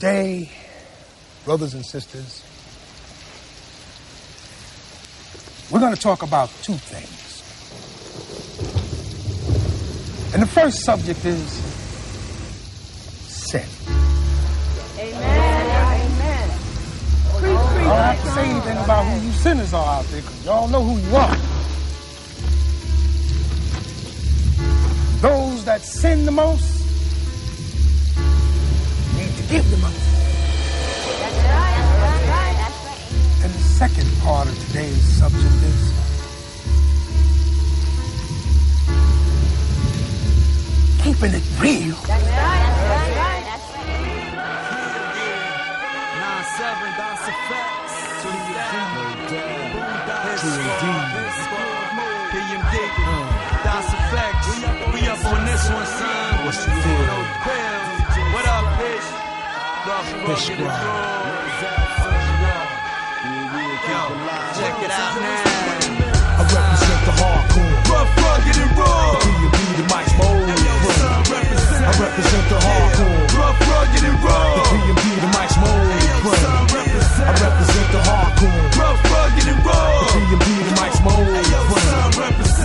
Today, brothers and sisters, we're going to talk about two things. And the first subject is sin. Amen. Amen. I don't have to say anything about who you sinners are out there, because y'all know who you are. Those that sin the most, give them up. That's right. And the second part of today's subject is keeping it real. PMD. We up on this one, son. What's the deal? What up, bitch? Check it out now. I represent the hardcore. Rough, rugged, and raw. PMD, the mic's my old brother. I represent the hardcore. Rough, rugged, and raw. PMD, the mic's my old brother. I represent the hardcore. Rough, rugged, and raw. PMD, the mic's my old brother.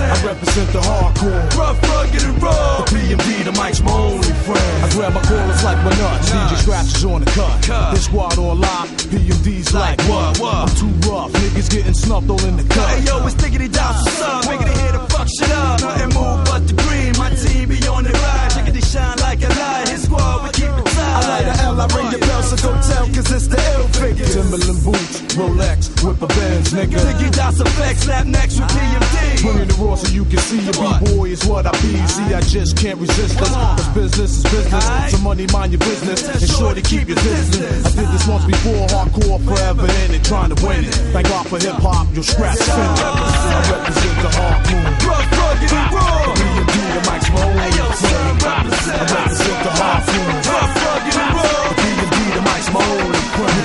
I represent the hardcore. Rough, rugged, and raw. PMD, the mic's my only friend. I grab my callers like my nuts. Scratches on the cut. This squad on live, PMD's like what? I'm too rough, niggas getting snuffed all in the cut. Hey yo, it's Diggity Downs, what's up? Making it here to fuck shit up. Nothing move but the green, my team be on the ride. Diggity shine like a light, his squad, we keep it tight. I light a L, I ring the bell, so don't tell, cause it's the ill figure. Timberland boots, Rolex, whip a Benz, nigga. Diggity Downs effects, slap next with PMD. Bringing the raw so you can see your B-boy is what I be. See, I just can't resist this, cause business is business, so money mind your business. Sure to keep your distance. I did this once before, hardcore forever in it, trying to win it. Thank God for hip hop, your scratch finish. I represent the hardcore. Rough, rugged, and raw. PMD, the mic's my own friend. I represent the hardcore. Rough, rugged, and raw. PMD, the mic's my own friend.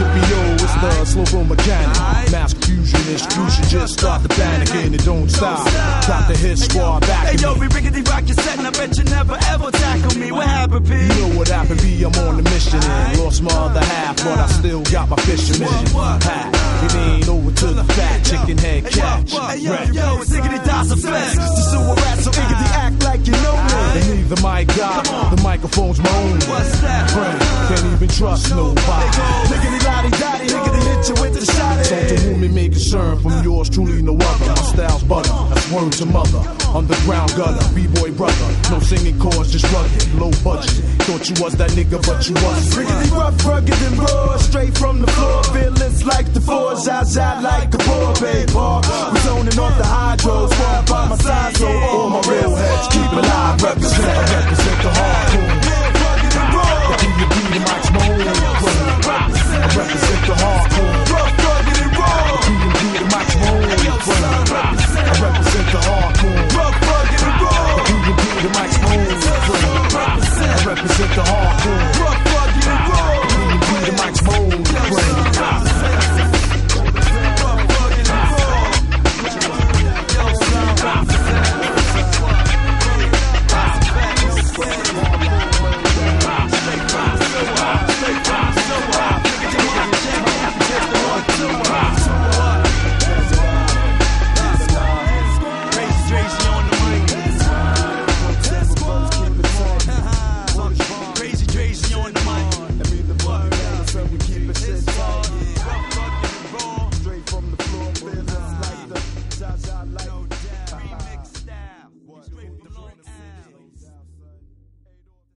Yippee-yo, it's the slow roll mechanic. Mass confusion, intrusion, just start to panic and it don't stop. Top the hit squad back. Hey yo, we rickety rock your set, and I bet you never ever tackle me. What happened, P? You know what happened, B. I'm on the mission and lost my other half, but I still got my fisherman hat. It ain't over till the fat chicken head catch. Yo, it's Diggity Downs effects. The sewer rats, so Diggity act like you know me. They need the mic guy, the microphone's my own friend. Can't even trust nobody. Diggity lotty dotty, Diggity hit you with the shotty. So to whom it may concern, from yours truly no other. My style's butter, that's word to mother. Underground gutter, B-boy brother. No singing chords, just rugged, low budget. Thought you was that nigga, but you wasn't. Rickety rough, rugged, and raw, straight from the floor. Feelings like the fours, outside like a poor babe bar. We zoning off the hydros, far by my side, so all my real heads keep it alive. I represent the hardcore. Rugged and raw. PMD, the mic's my own friend. I represent the hardcore. Rugged and raw. PMD, the mic's my own friend. I represent the hardcore. Rugged and raw. PMD, the mic's my own friend. I represent the hardcore.